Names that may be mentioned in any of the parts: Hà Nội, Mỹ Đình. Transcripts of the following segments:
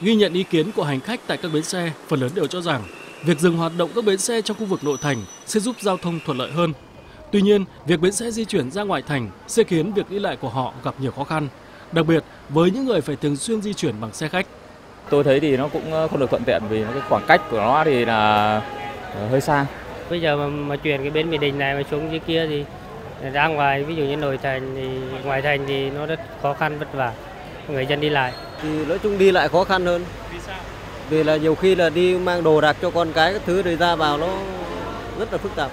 Ghi nhận ý kiến của hành khách tại các bến xe, phần lớn đều cho rằng việc dừng hoạt động các bến xe trong khu vực nội thành sẽ giúp giao thông thuận lợi hơn. Tuy nhiên, việc bến xe di chuyển ra ngoại thành sẽ khiến việc đi lại của họ gặp nhiều khó khăn, đặc biệt với những người phải thường xuyên di chuyển bằng xe khách. Tôi thấy thì nó cũng không được thuận tiện vì cái khoảng cách của nó thì là hơi xa. Bây giờ mà chuyển cái bến Mỹ Đình này mà xuống dưới kia thì ra ngoài, ví dụ như nội thành thì ngoài thành thì nó rất khó khăn vất vả. Người dân đi lại thì nói chung đi lại khó khăn hơn. Vì sao? Vì là nhiều khi là đi mang đồ đạc cho con cái các thứ rồi ra vào nó rất là phức tạp.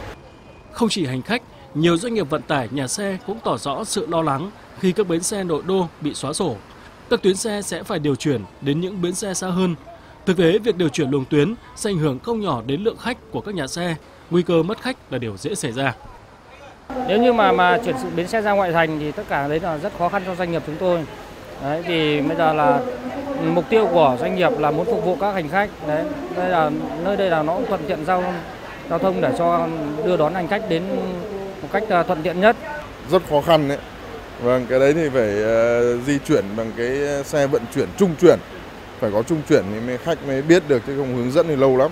Không chỉ hành khách, nhiều doanh nghiệp vận tải, nhà xe cũng tỏ rõ sự lo lắng khi các bến xe nội đô bị xóa sổ. Các tuyến xe sẽ phải điều chuyển đến những bến xe xa hơn. Thực tế, việc điều chuyển luồng tuyến sẽ ảnh hưởng không nhỏ đến lượng khách của các nhà xe. Nguy cơ mất khách là điều dễ xảy ra. Nếu như mà chuyển sự bến xe ra ngoại thành thì tất cả đấy là rất khó khăn cho doanh nghiệp chúng tôi. Đấy, thì bây giờ là mục tiêu của doanh nghiệp là muốn phục vụ các hành khách. Đấy, đây là nơi đây là nó thuận tiện giao thông để cho đưa đón hành khách đến một cách thuận tiện nhất. Rất khó khăn đấy. Vâng, cái đấy thì phải di chuyển bằng cái xe vận chuyển trung chuyển. Phải có trung chuyển thì mới khách mới biết được, chứ không hướng dẫn thì lâu lắm.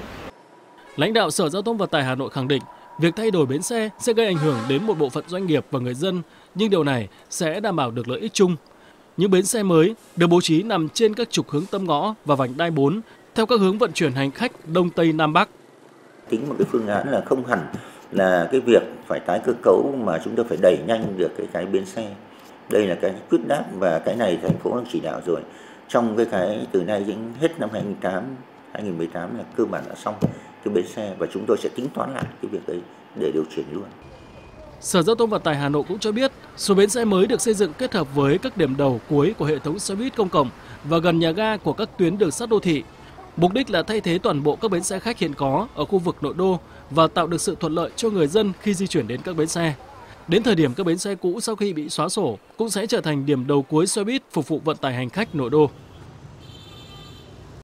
Lãnh đạo Sở Giao thông Vận tải Hà Nội khẳng định, việc thay đổi bến xe sẽ gây ảnh hưởng đến một bộ phận doanh nghiệp và người dân, nhưng điều này sẽ đảm bảo được lợi ích chung. Những bến xe mới được bố trí nằm trên các trục hướng tâm ngõ và vành đai 4 theo các hướng vận chuyển hành khách Đông Tây Nam Bắc. Tính một cái phương án là không hẳn là cái việc phải tái cơ cấu mà chúng ta phải đẩy nhanh được cái bến xe. Đây là cái quyết đáp và cái này thành phố đang chỉ đạo rồi. Trong cái từ nay đến hết năm 2018 là cơ bản đã xong cái bến xe và chúng tôi sẽ tính toán lại cái việc đấy để điều chỉnh luôn. Sở Giao thông Vận tải Hà Nội cũng cho biết, số bến xe mới được xây dựng kết hợp với các điểm đầu cuối của hệ thống xe buýt công cộng và gần nhà ga của các tuyến đường sắt đô thị. Mục đích là thay thế toàn bộ các bến xe khách hiện có ở khu vực nội đô và tạo được sự thuận lợi cho người dân khi di chuyển đến các bến xe. Đến thời điểm các bến xe cũ sau khi bị xóa sổ cũng sẽ trở thành điểm đầu cuối xe buýt phục vụ vận tải hành khách nội đô.